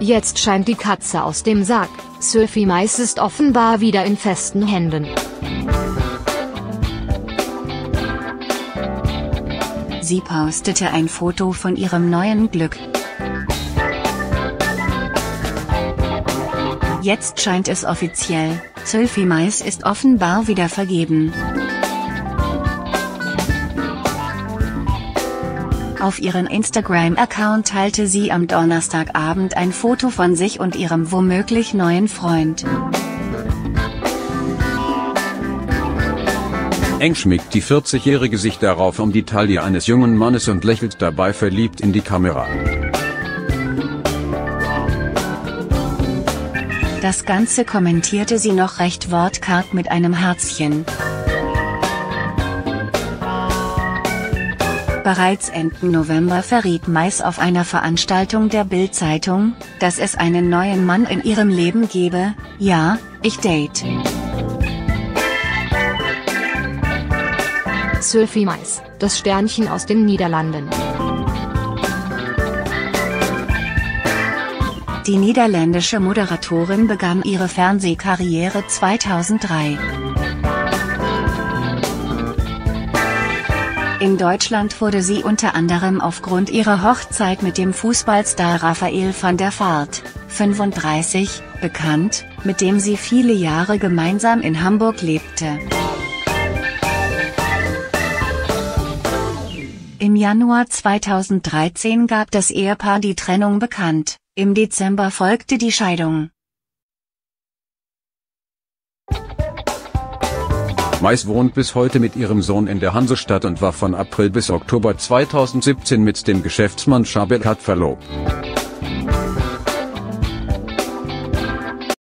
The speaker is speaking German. Jetzt scheint die Katze aus dem Sack. Sylvie Meis ist offenbar wieder in festen Händen. Sie postete ein Foto von ihrem neuen Glück. Jetzt scheint es offiziell, Sylvie Meis ist offenbar wieder vergeben. Auf ihren Instagram-Account teilte sie am Donnerstagabend ein Foto von sich und ihrem womöglich neuen Freund. Eng schmiegt die 40-Jährige sich darauf um die Taille eines jungen Mannes und lächelt dabei verliebt in die Kamera. Das Ganze kommentierte sie noch recht wortkarg mit einem Herzchen. Bereits Ende November verriet Meis auf einer Veranstaltung der BILD-Zeitung, dass es einen neuen Mann in ihrem Leben gebe. Ja, ich date. Sylvie Meis, das Sternchen aus den Niederlanden. Die niederländische Moderatorin begann ihre Fernsehkarriere 2003. In Deutschland wurde sie unter anderem aufgrund ihrer Hochzeit mit dem Fußballstar Rafael van der Vaart, 35, bekannt, mit dem sie viele Jahre gemeinsam in Hamburg lebte. Im Januar 2013 gab das Ehepaar die Trennung bekannt, im Dezember folgte die Scheidung. Meis wohnt bis heute mit ihrem Sohn in der Hansestadt und war von April bis Oktober 2017 mit dem Geschäftsmann Shabel Katz verlobt.